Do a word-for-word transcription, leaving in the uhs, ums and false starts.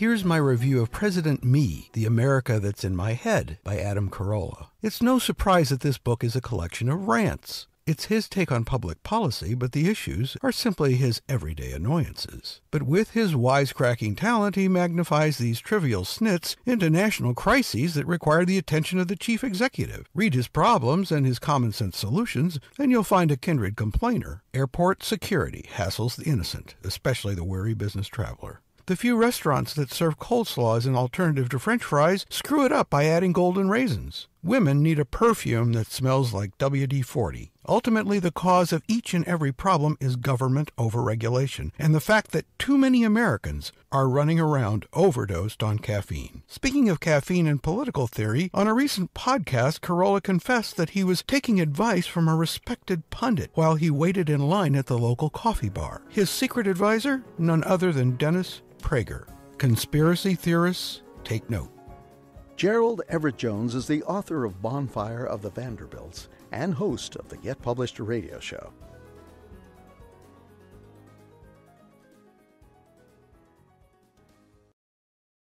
Here's my review of President Me, The America That's in My Head by Adam Carolla. It's no surprise that this book is a collection of rants. It's his take on public policy, but the issues are simply his everyday annoyances. But with his wisecracking talent, he magnifies these trivial snits into national crises that require the attention of the chief executive. Read his problems and his common-sense solutions, and you'll find a kindred complainer. Airport security hassles the innocent, especially the wary business traveler. The few restaurants that serve coleslaw as an alternative to French fries screw it up by adding golden raisins. Women need a perfume that smells like W D forty. Ultimately, the cause of each and every problem is government overregulation and the fact that too many Americans are running around overdosed on caffeine. Speaking of caffeine and political theory, on a recent podcast, Carolla confessed that he was taking advice from a respected pundit while he waited in line at the local coffee bar. His secret advisor? None other than Dennis Prager. Conspiracy theorists, take note. Gerald Everett Jones is the author of Bonfire of the Vanderbilts and host of the Get Published radio show.